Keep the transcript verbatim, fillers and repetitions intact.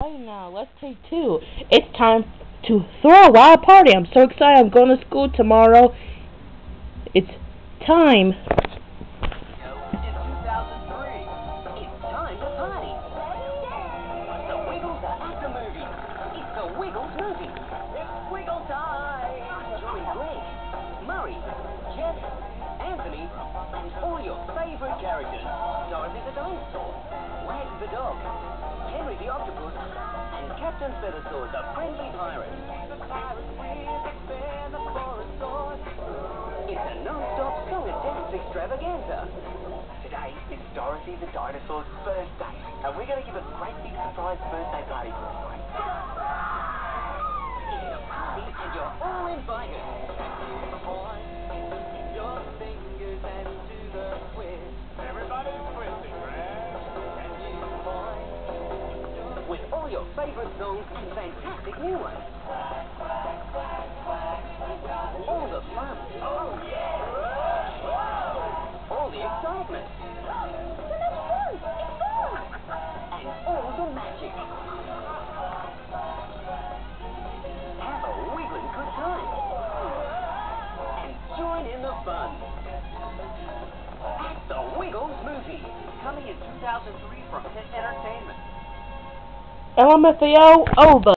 Now, let's take two. It's time to throw a wild party. I'm so excited. I'm going to school tomorrow. It's time. two thousand three. It's time to party. The Wiggles are at the movie. It's the Wiggles movie. It's Wiggle time. Join Greg, Murray, Jeff, Anthony, and all your favorite characters. Dorothy the Dinosaur, Wag the Dog, Henry the Octopus, and Captain Feathersword, the friendly pirate. It's a non-stop song and dance extravaganza. Today is Dorothy the Dinosaur's birthday, and we're going to give a great big surprise birthday party for everyone. It's a party, and you're all invited. Your fingers and do the quiz. Everybody's quizzing, right? With all your favourite songs and fantastic new ones. All the fun. Oh, yeah! All the excitement. So much fun! It's fun! And all the magic. Have a wiggling good time. And join in the fun. At the Wiggles movie. Coming in two thousand three from Hit Entertainment. L M F A O over.